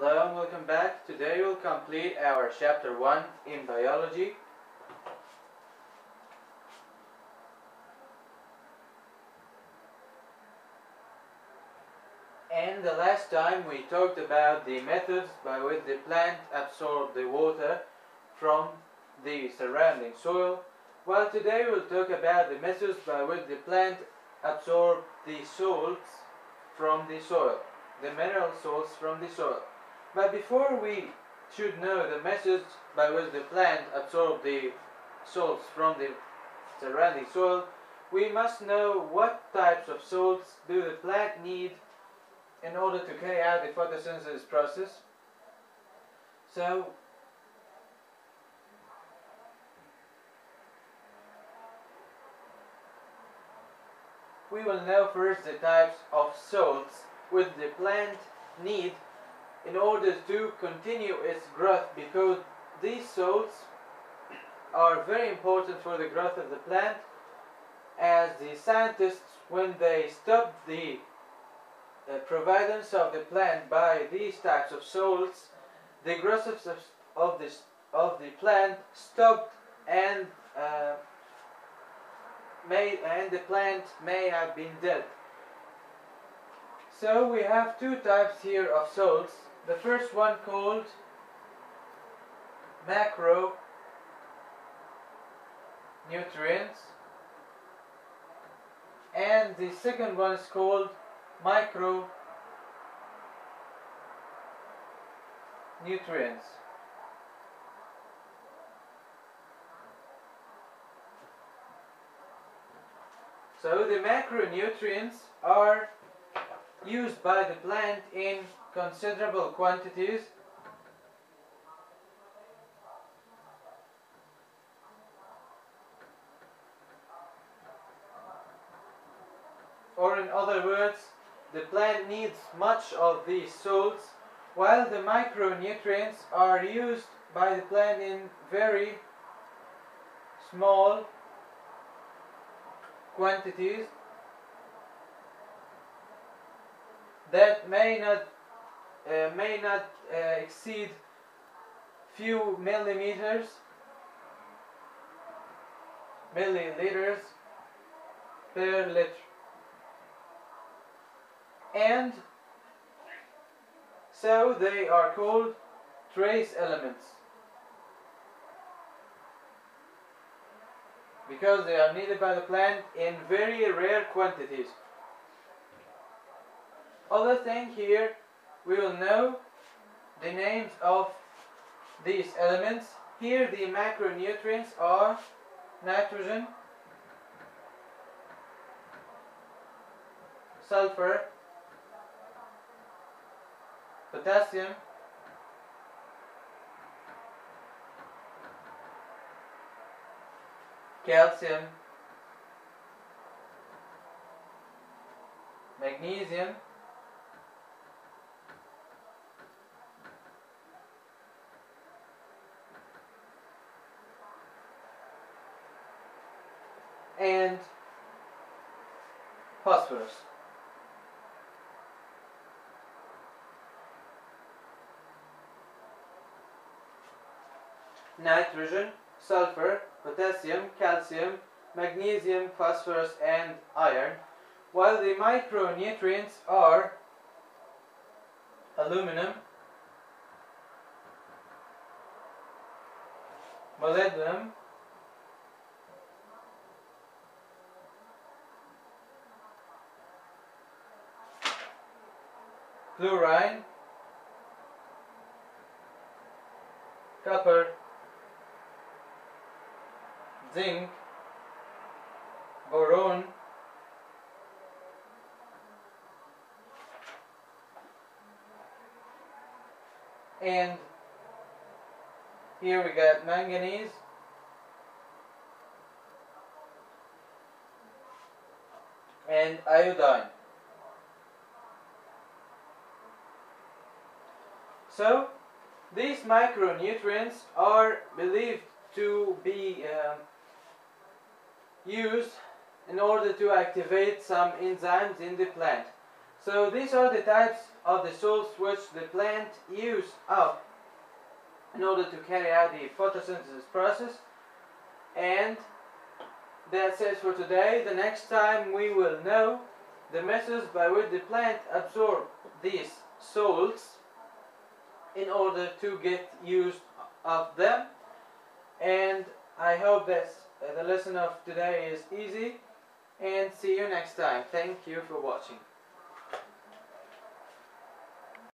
Hello and welcome back. Today we'll complete our chapter 1 in biology. And the last time we talked about the methods by which the plant absorbs the water from the surrounding soil, while today we'll talk about the methods by which the plant absorbs the salts from the soil, the mineral salts from the soil. But before we should know the methods by which the plant absorbs the salts from the surrounding soil, we must know what types of salts do the plant need in order to carry out the photosynthesis process. So, we will know first the types of salts which the plant needs in order to continue its growth, because these salts are very important for the growth of the plant, as the scientists, when they stopped the providence of the plant by these types of salts, the growth of the plant stopped, and the plant may have been dead. So we have two types here of salts. The first one called macronutrients, and the second one is called micronutrients. So the macronutrients are used by the plant in considerable quantities . Or in other words, the plant needs much of these salts, while the micronutrients are used by the plant in very small quantities that may not exceed few milliliters per liter. And so they are called trace elements, because they are needed by the plant in very rare quantities. Other thing here, we will know the names of these elements. Here the macronutrients are nitrogen, sulfur, potassium, calcium, magnesium, and phosphorus. Nitrogen, sulfur, potassium, calcium, magnesium, phosphorus, and iron, while the micronutrients are aluminum, molybdenum, fluorine, copper, zinc, boron, and here we got manganese, and iodine. So, these micronutrients are believed to be used in order to activate some enzymes in the plant. So these are the types of the salts which the plant uses up in order to carry out the photosynthesis process. And that's it for today. The next time we will know the methods by which the plant absorbs these salts in order to get used of them. And I hope that the lesson of today is easy. And see you next time. Thank you for watching.